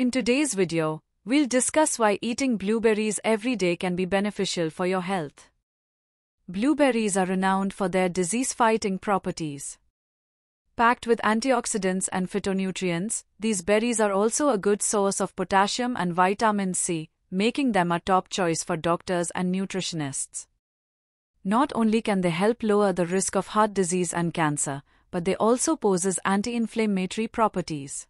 In today's video, we'll discuss why eating blueberries every day can be beneficial for your health. Blueberries are renowned for their disease-fighting properties. Packed with antioxidants and phytonutrients, these berries are also a good source of potassium and vitamin C, making them a top choice for doctors and nutritionists. Not only can they help lower the risk of heart disease and cancer, but they also possess anti-inflammatory properties.